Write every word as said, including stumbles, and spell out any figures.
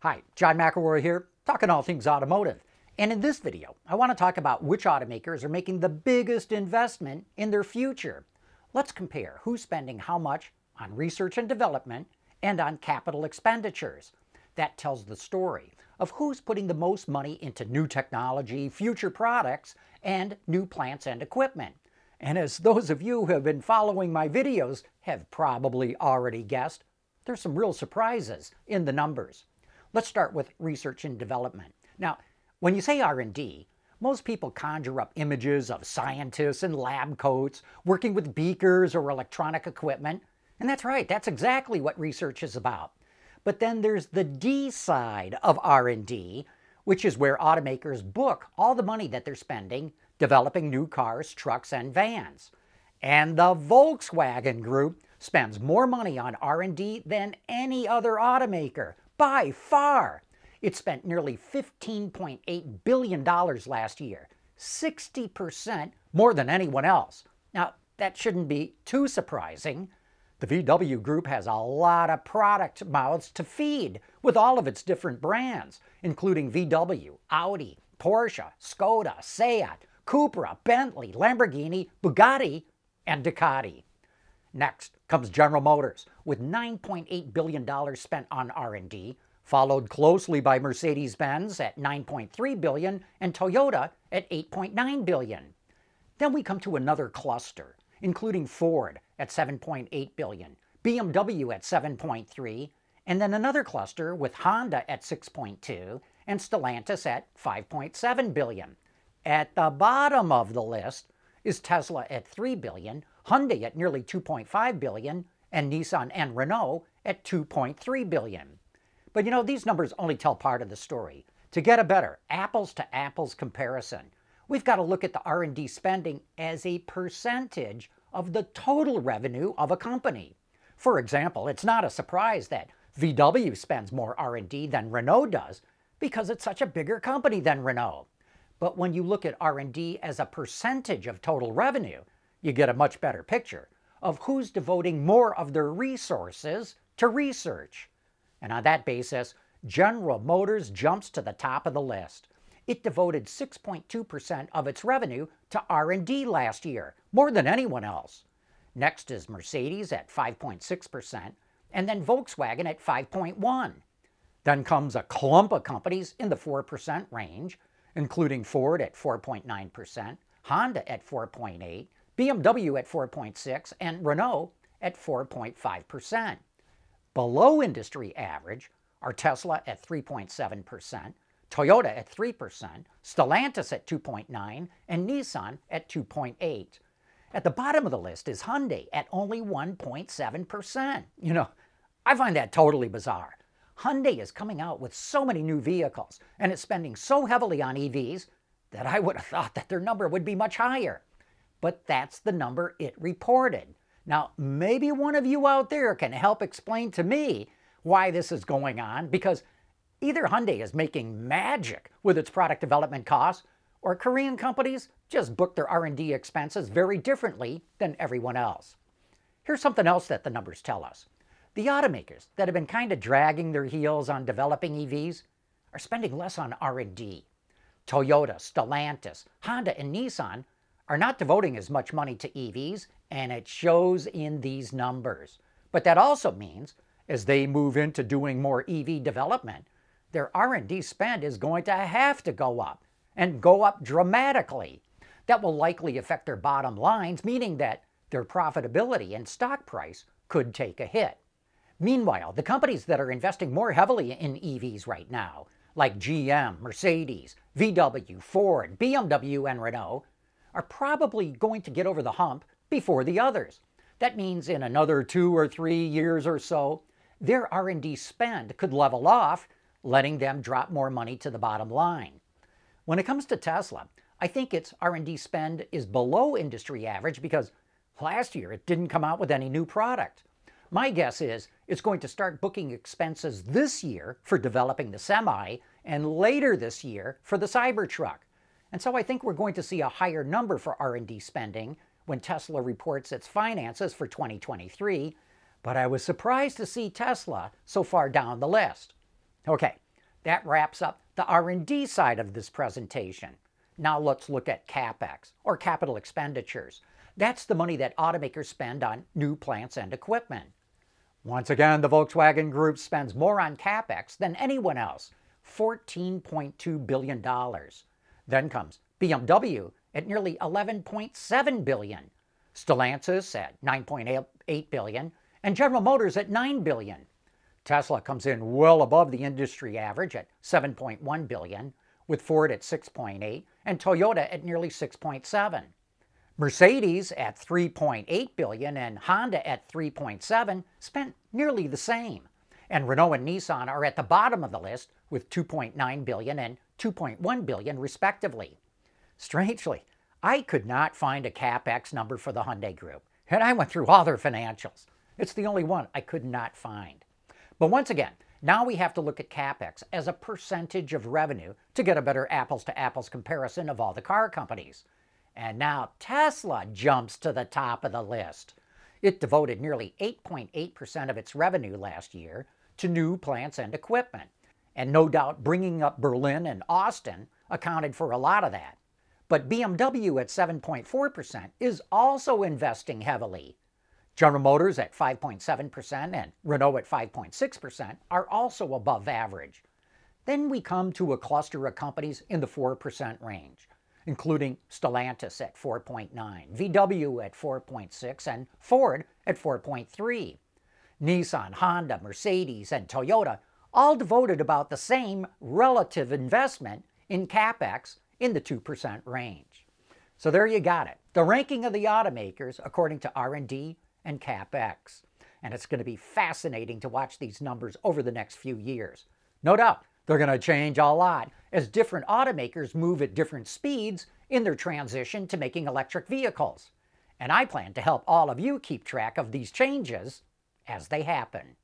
Hi, John McElroy here, talking all things automotive. And in this video, I want to talk about which automakers are making the biggest investment in their future. Let's compare who's spending how much on research and development and on capital expenditures. That tells the story of who's putting the most money into new technology, future products, and new plants and equipment. And as those of you who have been following my videos have probably already guessed, there's some real surprises in the numbers. Let's start with research and development. Now, when you say R and D, most people conjure up images of scientists in lab coats working with beakers or electronic equipment. And that's right, that's exactly what research is about. But then there's the D side of R and D, which is where automakers book all the money that they're spending developing new cars, trucks, and vans. And the Volkswagen Group spends more money on R and D than any other automaker. By far. It spent nearly fifteen point eight billion dollars last year, sixty percent more than anyone else. Now, that shouldn't be too surprising. The V W Group has a lot of product mouths to feed with all of its different brands, including V W, Audi, Porsche, Skoda, Seat, Cupra, Bentley, Lamborghini, Bugatti, and Ducati. Next comes General Motors, with nine point eight billion dollars spent on R and D, followed closely by Mercedes-Benz at nine point three billion dollars and Toyota at eight point nine billion dollars. Then we come to another cluster, including Ford at seven point eight billion dollars, B M W at seven point three billion dollars, and then another cluster with Honda at six point two billion dollars and Stellantis at five point seven billion dollars. At the bottom of the list is Tesla at three billion dollars, Hyundai at nearly two point five billion dollars, and Nissan and Renault at two point three billion dollars. But you know, these numbers only tell part of the story. To get a better apples-to-apples comparison, we've got to look at the R and D spending as a percentage of the total revenue of a company. For example, it's not a surprise that V W spends more R and D than Renault does because it's such a bigger company than Renault. But when you look at R and D as a percentage of total revenue, you get a much better picture of who's devoting more of their resources to research. And on that basis, General Motors jumps to the top of the list. It devoted six point two percent of its revenue to R and D last year, more than anyone else. Next is Mercedes at five point six percent, and then Volkswagen at five point one percent. Then comes a clump of companies in the four percent range, including Ford at four point nine percent, Honda at four point eight percent, B M W at four point six percent, and Renault at four point five percent. Below industry average are Tesla at three point seven percent, Toyota at three percent, Stellantis at two point nine percent, and Nissan at two point eight percent. At the bottom of the list is Hyundai at only one point seven percent. You know, I find that totally bizarre. Hyundai is coming out with so many new vehicles, and it's spending so heavily on E Vs that I would have thought that their number would be much higher. But that's the number it reported. Now, maybe one of you out there can help explain to me why this is going on, because either Hyundai is making magic with its product development costs, or Korean companies just book their R and D expenses very differently than everyone else. Here's something else that the numbers tell us. The automakers that have been kind of dragging their heels on developing E Vs are spending less on R and D. Toyota, Stellantis, Honda, and Nissan are not devoting as much money to E Vs, and it shows in these numbers. But that also means, as they move into doing more E V development, their R and D spend is going to have to go up, and go up dramatically. That will likely affect their bottom lines, meaning that their profitability and stock price could take a hit. Meanwhile, the companies that are investing more heavily in E Vs right now, like G M, Mercedes, V W, Ford, B M W, and Renault, are probably going to get over the hump before the others. That means in another two or three years or so, their R and D spend could level off, letting them drop more money to the bottom line. When it comes to Tesla, I think its R and D spend is below industry average because last year it didn't come out with any new product. My guess is it's going to start booking expenses this year for developing the Semi and later this year for the Cybertruck. And so I think we're going to see a higher number for R and D spending when Tesla reports its finances for twenty twenty-three, but I was surprised to see Tesla so far down the list. Okay, That wraps up the R and D side of this presentation. Now let's look at CapEx, or capital expenditures. That's the money that automakers spend on new plants and equipment. Once again, the Volkswagen Group spends more on CapEx than anyone else, fourteen point two billion dollars. Then comes B M W at nearly eleven point seven billion dollars, Stellantis at nine point eight billion dollars, and General Motors at nine billion dollars. Tesla comes in well above the industry average at seven point one billion dollars, with Ford at six point eight billion dollars and Toyota at nearly six point seven billion dollars. Mercedes at three point eight billion dollars and Honda at three point seven billion dollars spent nearly the same. And Renault and Nissan are at the bottom of the list with two point nine billion dollars and two point one billion dollars respectively. Strangely, I could not find a CapEx number for the Hyundai Group, and I went through all their financials. It's the only one I could not find. But once again, now we have to look at CapEx as a percentage of revenue to get a better apples-to-apples comparison of all the car companies. And now Tesla jumps to the top of the list. It devoted nearly eight point eight percent of its revenue last year to new plants and equipment. And no doubt bringing up Berlin and Austin accounted for a lot of that. But B M W at seven point four percent is also investing heavily. General Motors at five point seven percent and Renault at five point six percent are also above average. Then we come to a cluster of companies in the four percent range, including Stellantis at four point nine, V W at four point six, and Ford at four point three. Nissan, Honda, Mercedes, and Toyota all devoted about the same relative investment in CapEx in the two percent range. So there you got it, the ranking of the automakers according to R and D and CapEx. And it's going to be fascinating to watch these numbers over the next few years. No doubt, they're going to change a lot as different automakers move at different speeds in their transition to making electric vehicles. And I plan to help all of you keep track of these changes as they happen.